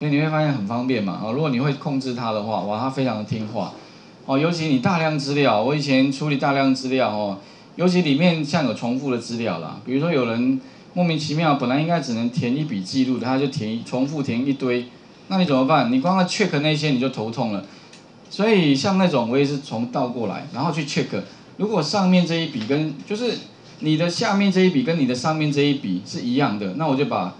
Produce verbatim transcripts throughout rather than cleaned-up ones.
所以你会发现很方便嘛。哦，如果你会控制它的话，哇，它非常的听话。哦，尤其你大量资料，我以前处理大量资料哦，尤其里面像有重复的资料啦，比如说有人莫名其妙本来应该只能填一笔记录，他就填重复填一堆，那你怎么办？你光要 check 那些你就头痛了。所以像那种我也是从倒过来，然后去 check。 如果上面这一笔跟就是你的下面这一笔跟你的上面这一笔是一样的，那我就把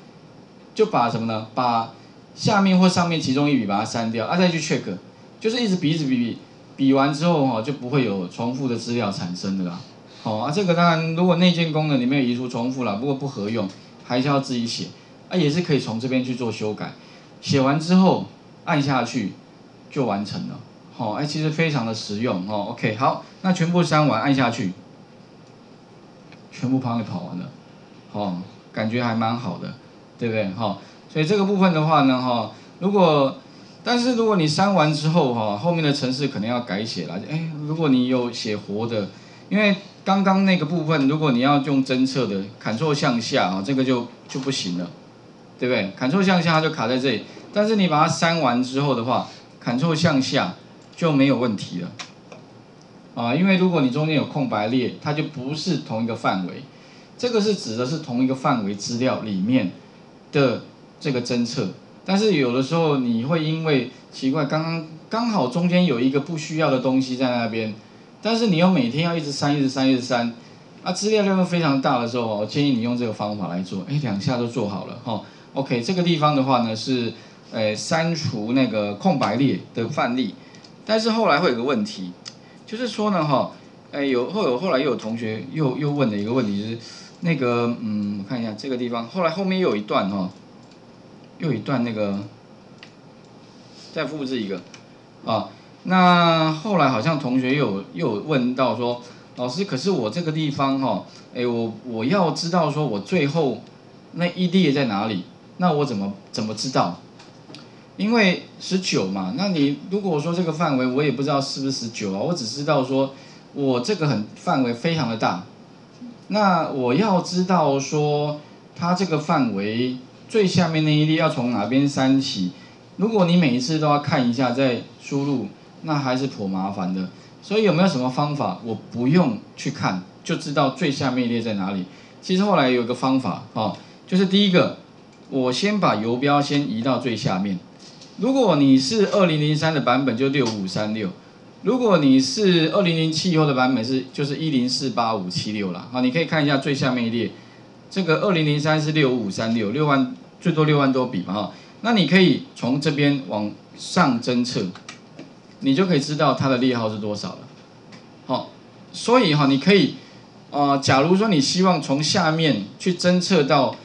就把什么呢？把下面或上面其中一笔把它删掉，啊再去 check， 就是一直比一直比比比完之后哈、哦、就不会有重复的资料产生的啦。哦啊，这个当然如果内建功能里面有移除重复啦，不过不合用，还是要自己写啊，也是可以从这边去做修改。写完之后按下去就完成了。 哦，哎，其实非常的实用哦。OK， 好，那全部删完按下去，全部帮你跑完了，哦，感觉还蛮好的，对不对？哈、哦，所以这个部分的话呢，哈、哦，如果，但是如果你删完之后，哈、哦，后面的程式可能要改写了。哎，如果你有写活的，因为刚刚那个部分，如果你要用侦测的 ，Ctrl 向下啊、哦，这个就就不行了，对不对 ？Ctrl 向下它就卡在这里，但是你把它删完之后的话 ，Ctrl 向下 就没有问题了，啊，因为如果你中间有空白列，它就不是同一个范围。这个是指的是同一个范围资料里面的这个侦测，但是有的时候你会因为奇怪，刚刚刚好中间有一个不需要的东西在那边，但是你又每天要一直删、一直删、一直删，啊，资料量非常大的时候，我建议你用这个方法来做，哎，两下就做好了哈、哦。OK， 这个地方的话呢是，呃，删除那个空白列的范例。 但是后来会有个问题，就是说呢，哈，哎，有后有后来又有同学又又问的一个问题就是，那个，嗯，我看一下这个地方，后来后面又有一段哈，又有一段那个，再复制一个，啊，那后来好像同学又有又有问到说，老师，可是我这个地方哈，哎，我我要知道说我最后那一列在哪里，那我怎么怎么知道？ 因为十九嘛，那你如果我说这个范围，我也不知道是不是十九啊，我只知道说我这个很范围非常的大，那我要知道说它这个范围最下面那一列要从哪边删起，如果你每一次都要看一下再输入，那还是颇麻烦的。所以有没有什么方法，我不用去看就知道最下面一列在哪里？其实后来有个方法哦，就是第一个，我先把游标先移到最下面。 如果你是二零零三的版本就六五三六，如果你是二零零七以后的版本是就是一零四八五七六啦。好，你可以看一下最下面一列，这个二零零三是六五五三六， 六万最多六万多笔嘛哈。那你可以从这边往上侦测，你就可以知道它的列号是多少了。好，所以哈，你可以，呃，假如说你希望从下面去侦测到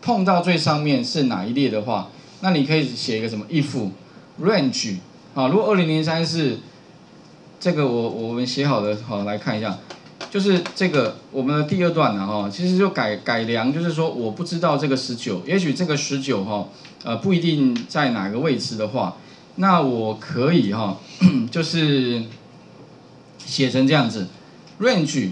碰到最上面是哪一列的话。 那你可以写一个什么 if range 啊？如果二零零三是这个我我们写好的，好来看一下，就是这个我们的第二段了哈。其实就改改良，就是说我不知道这个十九，也许这个十九哈，呃不一定在哪个位置的话，那我可以哈，就是写成这样子 range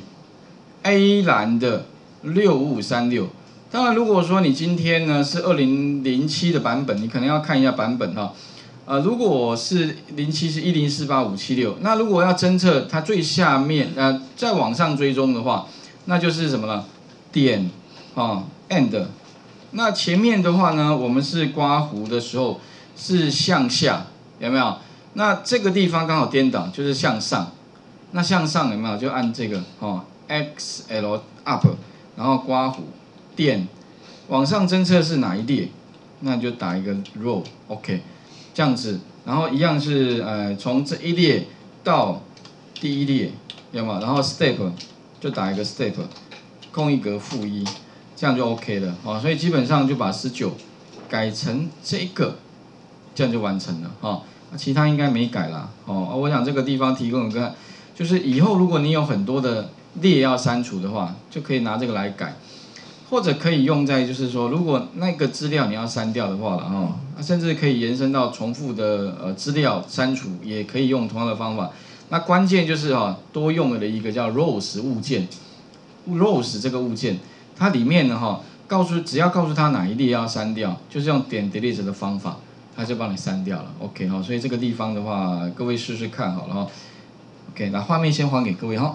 A 栏的六五五三六。 当然，如果说你今天呢是二零零七的版本，你可能要看一下版本哈。呃，如果是零七是一零四八五七六，那如果要侦测它最下面，呃，再往上追踪的话，那就是什么呢？点啊 ，and。那前面的话呢，我们是刮弧的时候是向下，有没有？那这个地方刚好颠倒，就是向上。那向上有没有？就按这个哦 ，X L up， 然后刮弧。 点，往上侦测是哪一列，那就打一个 row，OK， 这样子，然后一样是呃从这一列到第一列，要么然后 step 就打一个 step， 空一格负一，这样就 OK 了啊、哦，所以基本上就把十九改成这个，这样就完成了啊、哦，其他应该没改啦哦，我想这个地方提供一个，就是以后如果你有很多的列要删除的话，就可以拿这个来改。 或者可以用在，就是说，如果那个资料你要删掉的话了哦，甚至可以延伸到重复的呃资料删除，也可以用同样的方法。那关键就是哈、哦，多用了一个叫 rows 物件 ，rows 这个物件，它里面呢哈、哦，告诉只要告诉它哪一列要删掉，就是用点 delete 的方法，它就帮你删掉了。OK 哈，所以这个地方的话，各位试试看好了哈。OK， 把画面先还给各位哈。